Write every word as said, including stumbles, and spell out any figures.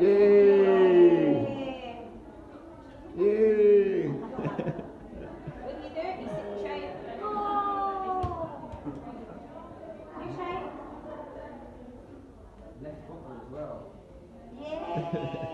Yay! Yay! Yay. When you're there, you sit and try it. Oh! You try it? Left foot as well. Yay!